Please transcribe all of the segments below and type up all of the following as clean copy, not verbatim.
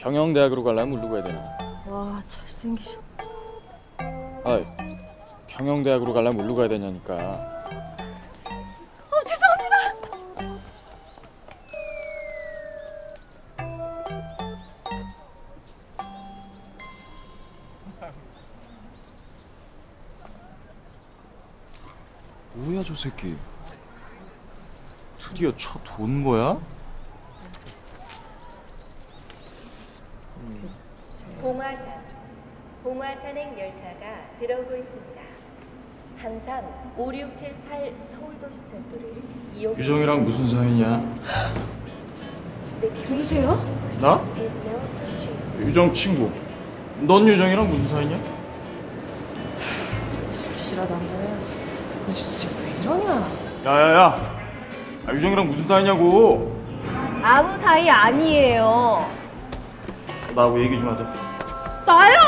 경영대학으로 가려면 뭘로 가야 되나? 와, 잘생기셨다. 아이, 경영대학으로 가려면 뭘로 가야 되냐니까. 뭐야 저 새끼? 드디어 차 돈 거야? 봉화 산행 열차가 들어오고 있습니다. 항상 5678 서울도시철도를 이용. 유정이랑 무슨 사이냐? 누구세요? 나? 유정 친구. 넌 유정이랑 무슨 사이냐? 부실하다 안 보여야지. 너 진짜 왜 이러냐? 야야야! 아, 유정이랑 무슨 사이냐고! 아무 사이 아니에요. 나하고 얘기 좀 하자. 나요!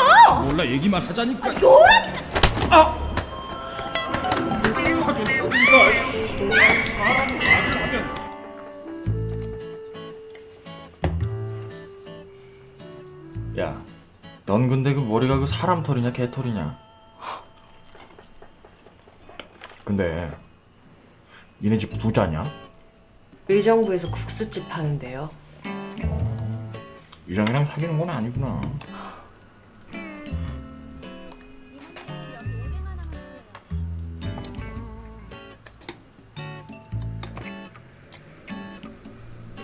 몰라, 얘기만 하자니까. 아, 너랑! 아! 야, 넌 근데 그 머리가 그 사람 털이냐 개 털이냐? 근데 니네 집 부자냐? 의정부에서 국수집 파는데요. 유정이랑 사귀는 건 아니구나.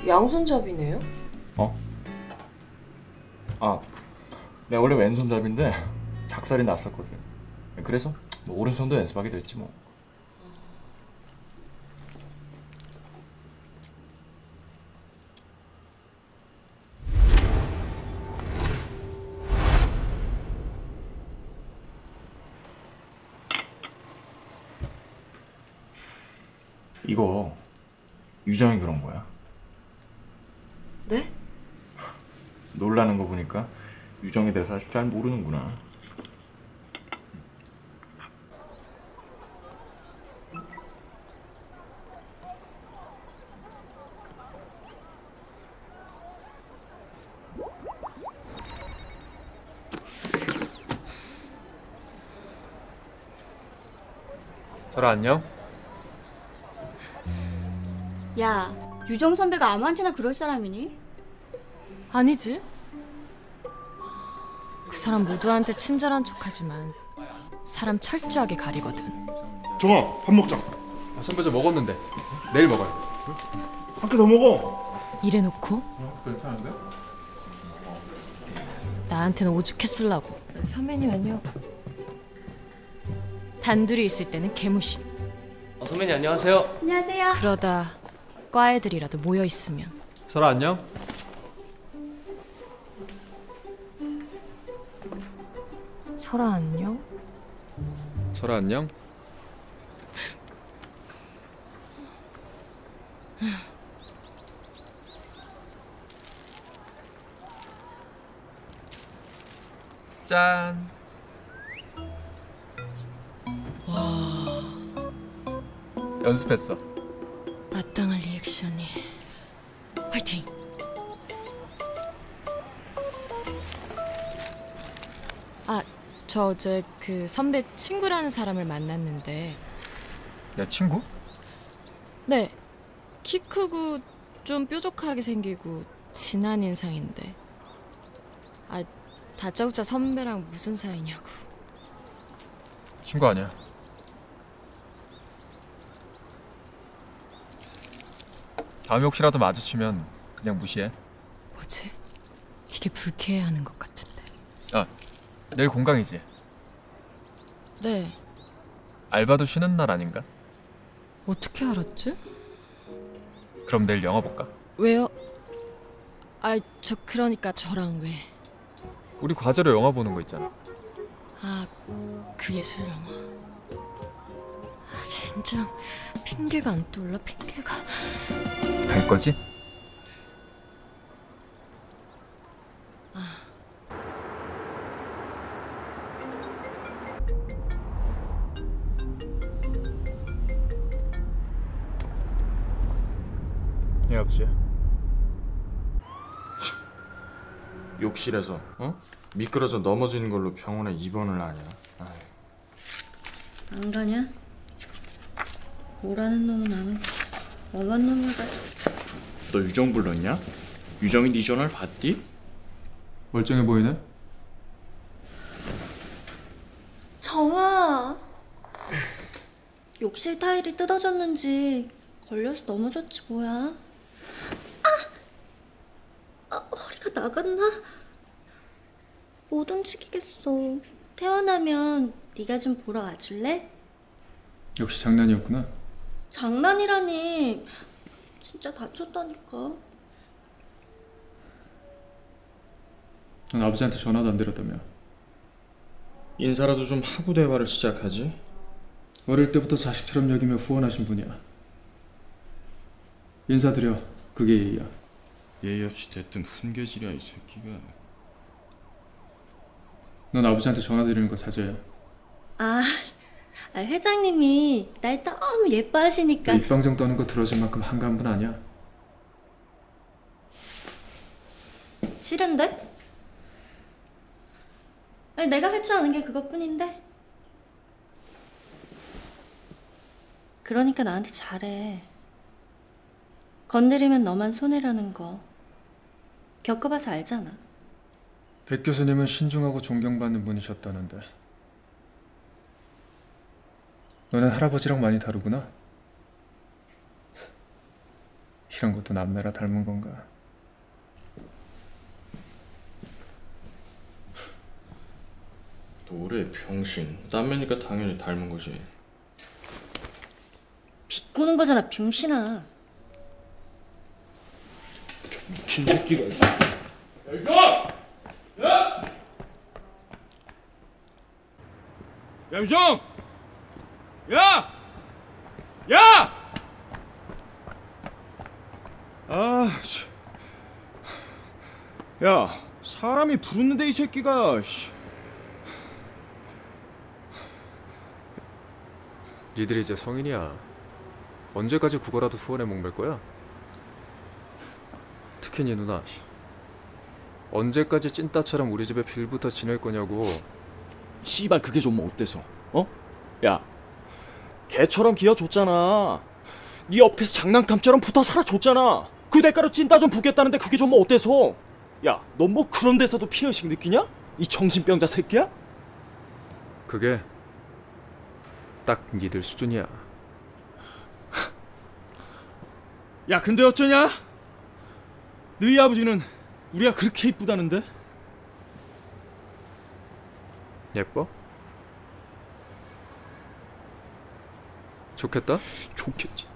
양손잡이네요? 어? 아, 내가 원래 왼손잡인데 작살이 났었거든. 그래서 뭐 오른손도 연습하게 됐지 뭐. 이거 유정이 그런 거야. 네? 놀라는 거 보니까 유정에 대해서 아직 잘 모르는구나. 설아 안녕? 야, 유정 선배가 아무한테나 그럴 사람이니? 아니지. 그 사람 모두한테 친절한 척하지만 사람 철저하게 가리거든. 정아, 밥 먹자. 아, 선배 저 먹었는데 내일 먹어야 돼. 한 끼 더 먹어. 이래놓고? 괜찮은데? 나한테는 오죽했으려고. 선배님 안녕. 단둘이 있을 때는 개무시. 선배님 안녕하세요. 안녕하세요. 그러다 과 애들이라도 모여 있으면. 설아 안녕. 설아 안녕. 설아 안녕. 짠. 와. 연습했어. 마땅한 리액션이. 화이팅! 아, 저 어제 그 선배 친구라는 사람을 만났는데. 내 친구? 네. 키 크고 좀 뾰족하게 생기고 진한 인상인데. 아, 다짜고짜 선배랑 무슨 사이냐고. 친구 아니야. 다음에 혹시라도 마주치면 그냥 무시해. 뭐지? 되게 불쾌해하는 것 같은데. 아, 내일 공강이지? 네. 알바도 쉬는 날 아닌가? 어떻게 알았지? 그럼 내일 영화 볼까? 왜요? 아, 저 그러니까 저랑 왜? 우리 과제로 영화 보는 거 있잖아. 아, 그 예술 영화. 아, 젠장. 핑계가 안 떠올라, 핑계가. 갈 거지? 아. 예, 아버지. 욕실에서 어? 미끄러져 넘어지는 걸로 병원에 입원을 하냐. 아이. 안 가냐? 오라는 놈은 안 오지. 엄한 놈을 가지. 너 유정 불렀냐? 유정이 네 전화를 받디? 멀쩡해 보이네? 정아! 욕실 타일이 뜯어졌는지 걸려서 넘어졌지 뭐야. 아! 아, 허리가 나갔나? 못 움직이겠어. 퇴원하면 네가 좀 보러 와줄래? 역시 장난이었구나. 장난이라니. 진짜 다쳤다니까. 넌 아버지한테 전화도 안 드렸다며. 인사라도 좀 하고 대화를 시작하지. 어릴 때부터 자식처럼 여기며 후원하신 분이야. 인사드려. 그게 예의야. 예의 없이 됐든 훈계질이야 이 새끼가. 넌 아버지한테 전화드리는 거 자제해. 아, 회장님이 날 너무 예뻐하시니까. 입방정 떠는 거 들어줄 만큼 한가한 분 아니야. 싫은데? 아니, 내가 할 줄 아는 게 그것뿐인데. 그러니까 나한테 잘해. 건드리면 너만 손해라는 거 겪어봐서 알잖아. 백 교수님은 신중하고 존경받는 분이셨다는데 너는 할아버지랑 많이 다르구나. 이런 것도 남매라 닮은 건가. 뭐래 병신. 남매니까 당연히 닮은 거지. 비꼬는 거잖아 병신아. 저 미친 새끼가. 여기서! 야! 야 유정! 야! 야! 아, 씨. 야, 사람이 부르는데 이 새끼가. 씨. 니들 이제 성인이야. 언제까지 국어라도 후원에 목맬 거야? 특히 니 누나 언제까지 찐따처럼 우리 집에 빌붙어 지낼 거냐고. 씨발 그게 좀 어때서? 어? 야 개처럼 기어줬잖아. 니 옆에서 장난감처럼 붙어 살아줬잖아. 그 대가로 찐따 좀 붙겠다는데 그게 좀 어때서? 야 넌 뭐 그런 데서도 피의식 느끼냐? 이 정신병자 새끼야? 그게 딱 니들 수준이야. 야 근데 어쩌냐? 너희 아버지는 우리가 그렇게 이쁘다는데? 예뻐? 좋겠다? 좋겠지.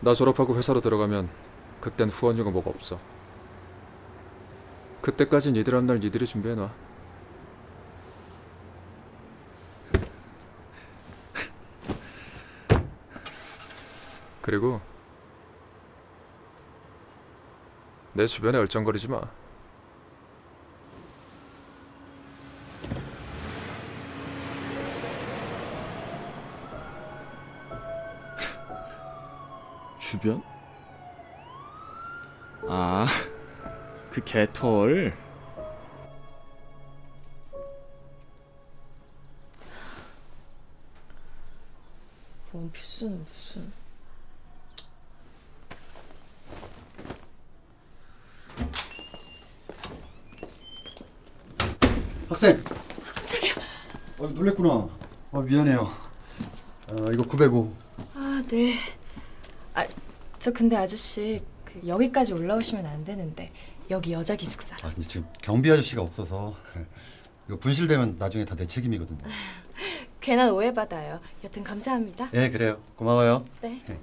나 졸업하고 회사로 들어가면 그땐 후원이고 뭐가 없어. 그때까지 니들 한 날 니들이 준비해놔. 그리고 내 주변에 얼쩡거리지 마. 주변? 아, 그 개털. 원피스는 무슨. 학생! 깜짝이야. 아, 놀랬구나. 아, 미안해요. 아, 이거 905. 아, 네. 아, 저 근데 아저씨 그 여기까지 올라오시면 안 되는데 여기 여자 기숙사라. 아니, 지금 경비 아저씨가 없어서 이거 분실되면 나중에 다 내 책임이거든요. 괜한 오해받아요. 여튼 감사합니다. 네, 그래요. 고마워요. 네. 네.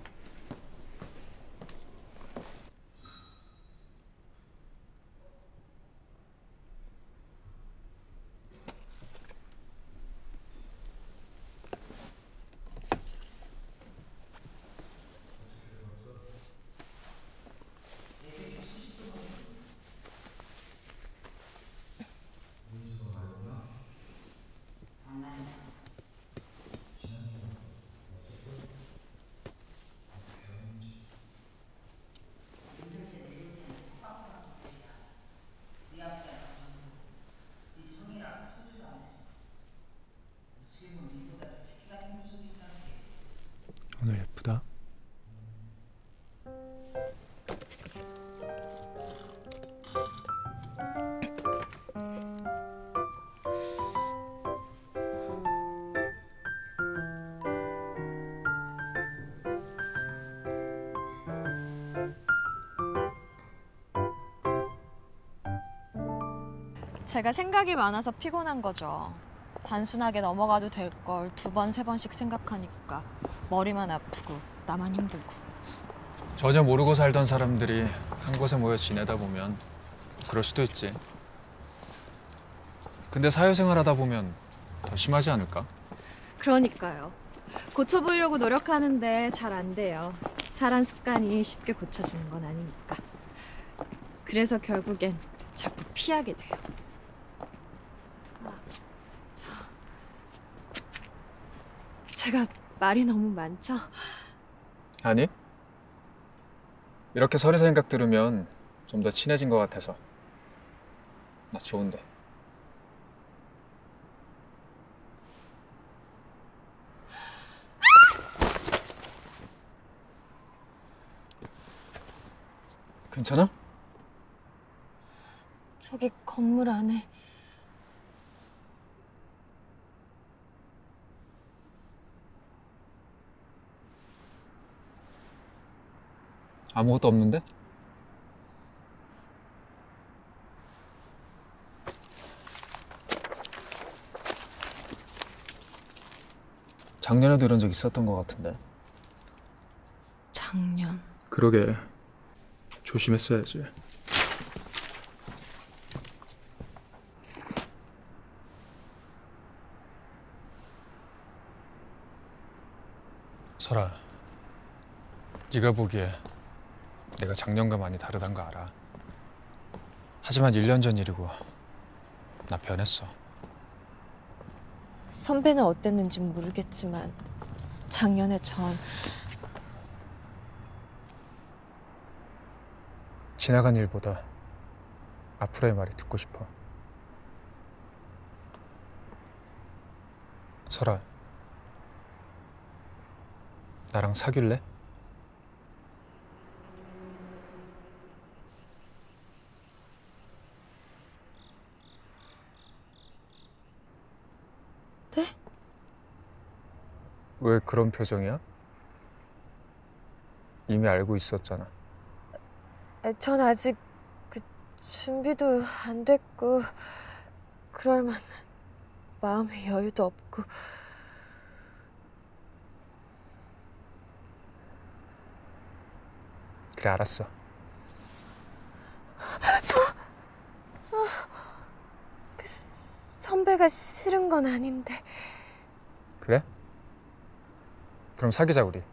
제가 생각이 많아서 피곤한 거죠. 단순하게 넘어가도 될 걸 두 번, 세 번씩 생각하니까 머리만 아프고 나만 힘들고. 전혀 모르고 살던 사람들이 한 곳에 모여 지내다 보면 그럴 수도 있지. 근데 사회생활 하다 보면 더 심하지 않을까? 그러니까요. 고쳐보려고 노력하는데 잘 안 돼요. 사람 습관이 쉽게 고쳐지는 건 아니니까. 그래서 결국엔 자꾸 피하게 돼요. 제가 말이 너무 많죠? 아니, 이렇게 서리 생각 들으면 좀 더 친해진 것 같아서 나 좋은데. 괜찮아? 저기 건물 안에 아무것도 없는데? 작년에도 이런 적 있었던 것 같은데. 작년? 그러게, 조심했어야지. 설아, 네가 보기에 내가 작년과 많이 다르단 거 알아. 하지만 1년 전 일이고 나 변했어. 선배는 어땠는지 모르겠지만 작년에 전... 지나간 일보다 앞으로의 말이 듣고 싶어. 설아, 나랑 사귈래? 네? 왜 그런 표정이야? 이미 알고 있었잖아. 전 아직 그 준비도 안 됐고 그럴 만한 마음의 여유도 없고. 그래, 알았어. 그 선배가 싫은 건 아닌데. 그래? 그럼 사귀자, 우리.